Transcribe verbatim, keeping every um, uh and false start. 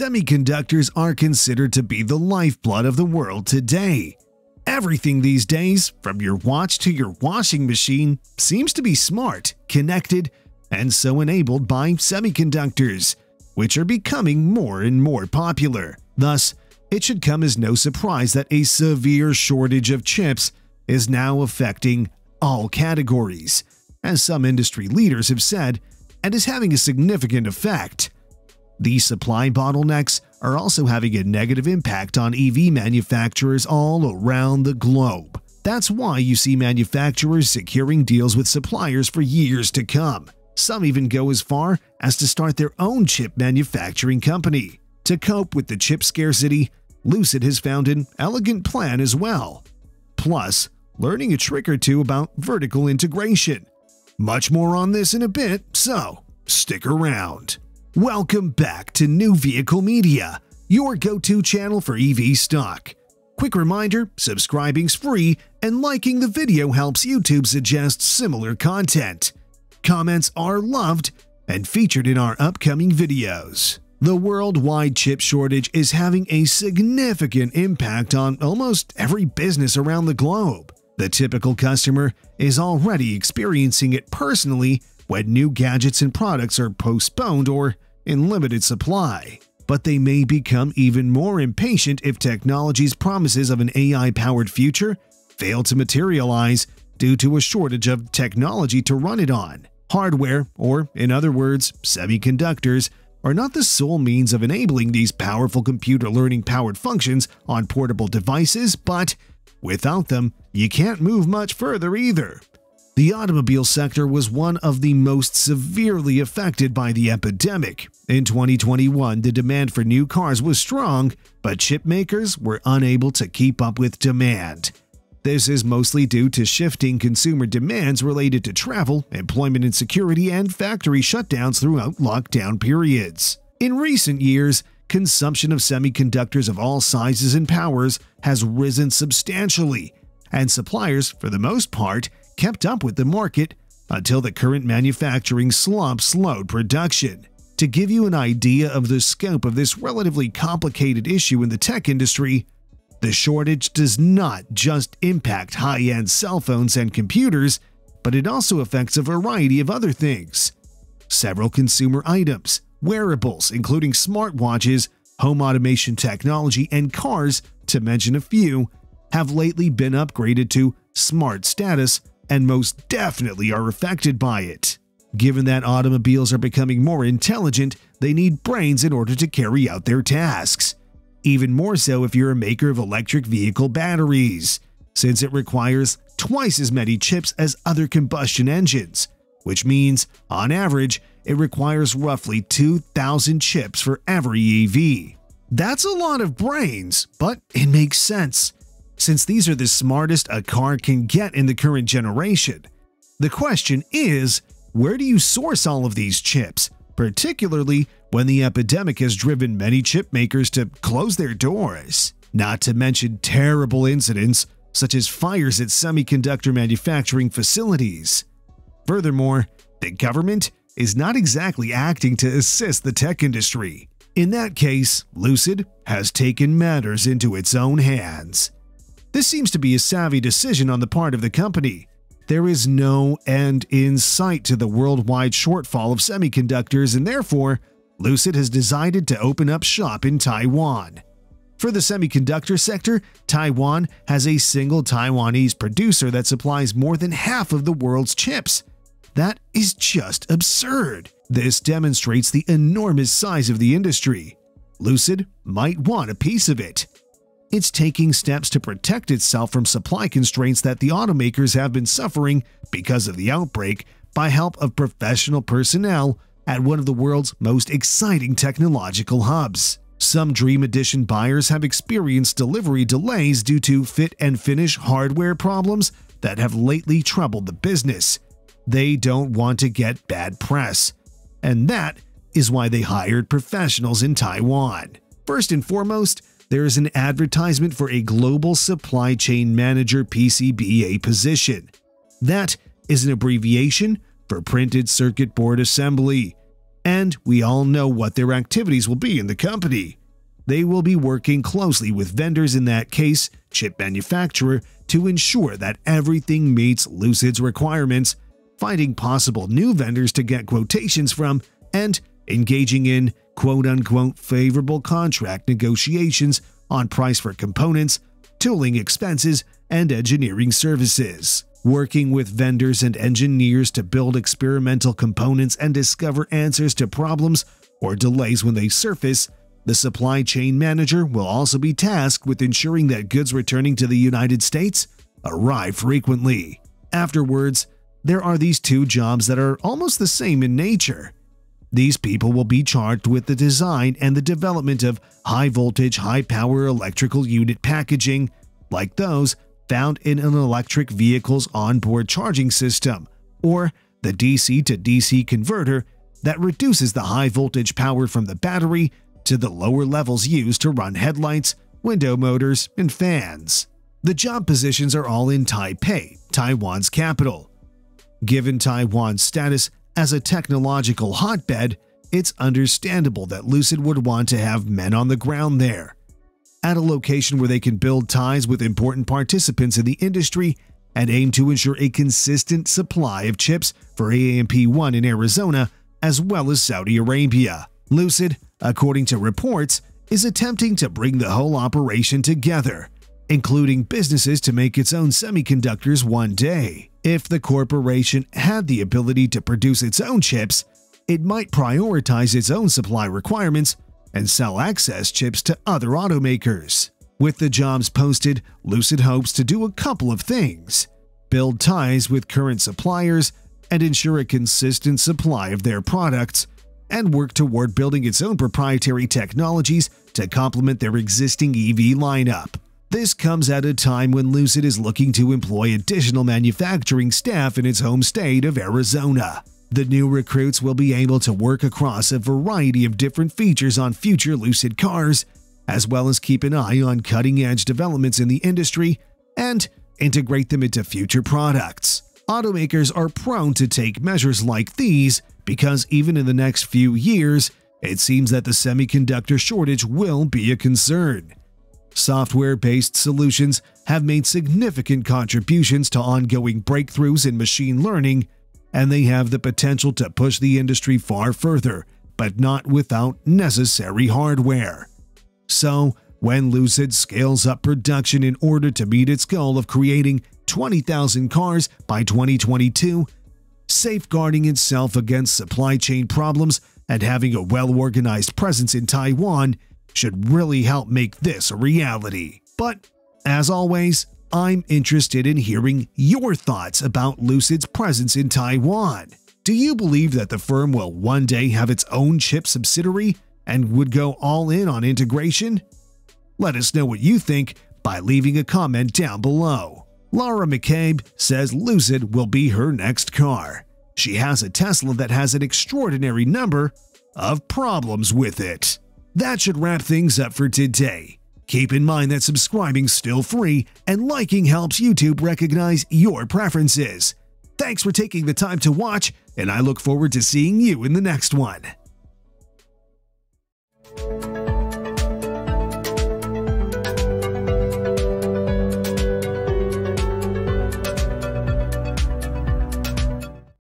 Semiconductors are considered to be the lifeblood of the world today. Everything these days, from your watch to your washing machine, seems to be smart, connected, and so enabled by semiconductors, which are becoming more and more popular. Thus, it should come as no surprise that a severe shortage of chips is now affecting all categories, as some industry leaders have said, and is having a significant effect. These supply bottlenecks are also having a negative impact on E V manufacturers all around the globe. That's why you see manufacturers securing deals with suppliers for years to come. Some even go as far as to start their own chip manufacturing company. To cope with the chip scarcity, Lucid has found an elegant plan as well. Plus, learning a trick or two about vertical integration. Much more on this in a bit, so stick around. Welcome back to New Vehicle Media, your go-to channel for E V stock. Quick reminder, subscribing's free and liking the video helps YouTube suggest similar content. Comments are loved and featured in our upcoming videos. The worldwide chip shortage is having a significant impact on almost every business around the globe. The typical customer is already experiencing it personally when new gadgets and products are postponed or in limited supply. But they may become even more impatient if technology's promises of an A I-powered future fail to materialize due to a shortage of technology to run it on. Hardware, or in other words, semiconductors, are not the sole means of enabling these powerful computer learning-powered functions on portable devices, but without them, you can't move much further either. The automobile sector was one of the most severely affected by the epidemic. In twenty twenty-one, the demand for new cars was strong, but chip makers were unable to keep up with demand. This is mostly due to shifting consumer demands related to travel, employment insecurity, and factory shutdowns throughout lockdown periods. In recent years, consumption of semiconductors of all sizes and powers has risen substantially, and suppliers, for the most part, kept up with the market until the current manufacturing slump slowed production. To give you an idea of the scope of this relatively complicated issue in the tech industry, the shortage does not just impact high-end cell phones and computers, but it also affects a variety of other things. Several consumer items, wearables, including smartwatches, home automation technology, and cars, to mention a few, have lately been upgraded to smart status and most definitely are affected by it. Given that automobiles are becoming more intelligent, they need brains in order to carry out their tasks. Even more so if you're a maker of electric vehicle batteries, since it requires twice as many chips as other combustion engines, which means, on average, it requires roughly two thousand chips for every E V. That's a lot of brains, but it makes sense, since these are the smartest a car can get in the current generation. The question is, where do you source all of these chips, particularly when the epidemic has driven many chip makers to close their doors? Not to mention terrible incidents, such as fires at semiconductor manufacturing facilities. Furthermore, the government is not exactly acting to assist the tech industry. In that case, Lucid has taken matters into its own hands. This seems to be a savvy decision on the part of the company. There is no end in sight to the worldwide shortfall of semiconductors, and therefore, Lucid has decided to open up shop in Taiwan. For the semiconductor sector, Taiwan has a single Taiwanese producer that supplies more than half of the world's chips. That is just absurd. This demonstrates the enormous size of the industry. Lucid might want a piece of it. It's taking steps to protect itself from supply constraints that the automakers have been suffering because of the outbreak by help of professional personnel at one of the world's most exciting technological hubs. Some Dream Edition buyers have experienced delivery delays due to fit and finish hardware problems that have lately troubled the business. They don't want to get bad press, and that is why they hired professionals in Taiwan. First and foremost, there is an advertisement for a global supply chain manager P C B A position. That is an abbreviation for printed circuit board assembly. And we all know what their activities will be in the company. They will be working closely with vendors, in that case, chip manufacturer, to ensure that everything meets Lucid's requirements, finding possible new vendors to get quotations from, and engaging in quote-unquote favorable contract negotiations on price for components, tooling expenses, and engineering services. Working with vendors and engineers to build experimental components and discover answers to problems or delays when they surface, the supply chain manager will also be tasked with ensuring that goods returning to the United States arrive frequently. Afterwards, there are these two jobs that are almost the same in nature. These people will be charged with the design and the development of high-voltage, high-power electrical unit packaging, like those found in an electric vehicle's onboard charging system, or the D C to D C converter that reduces the high-voltage power from the battery to the lower levels used to run headlights, window motors, and fans. The job positions are all in Taipei, Taiwan's capital. Given Taiwan's status as a technological hotbed, it's understandable that Lucid would want to have men on the ground there, at a location where they can build ties with important participants in the industry and aim to ensure a consistent supply of chips for A M P one in Arizona as well as Saudi Arabia. Lucid, according to reports, is attempting to bring the whole operation together, including businesses to make its own semiconductors one day. If the corporation had the ability to produce its own chips, it might prioritize its own supply requirements and sell excess chips to other automakers. With the jobs posted, Lucid hopes to do a couple of things: build ties with current suppliers and ensure a consistent supply of their products, and work toward building its own proprietary technologies to complement their existing E V lineup. This comes at a time when Lucid is looking to employ additional manufacturing staff in its home state of Arizona. The new recruits will be able to work across a variety of different features on future Lucid cars, as well as keep an eye on cutting-edge developments in the industry and integrate them into future products. Automakers are prone to take measures like these because even in the next few years, it seems that the semiconductor shortage will be a concern. Software-based solutions have made significant contributions to ongoing breakthroughs in machine learning, and they have the potential to push the industry far further, but not without necessary hardware. So, when Lucid scales up production in order to meet its goal of creating twenty thousand cars by twenty twenty-two, safeguarding itself against supply chain problems and having a well-organized presence in Taiwan should really help make this a reality. But, as always, I'm interested in hearing your thoughts about Lucid's presence in Taiwan. Do you believe that the firm will one day have its own chip subsidiary and would go all in on integration? Let us know what you think by leaving a comment down below. Laura McCabe says Lucid will be her next car. She has a Tesla that has an extraordinary number of problems with it. That should wrap things up for today. Keep in mind that subscribing's still free and liking helps YouTube recognize your preferences. Thanks for taking the time to watch, and I look forward to seeing you in the next one.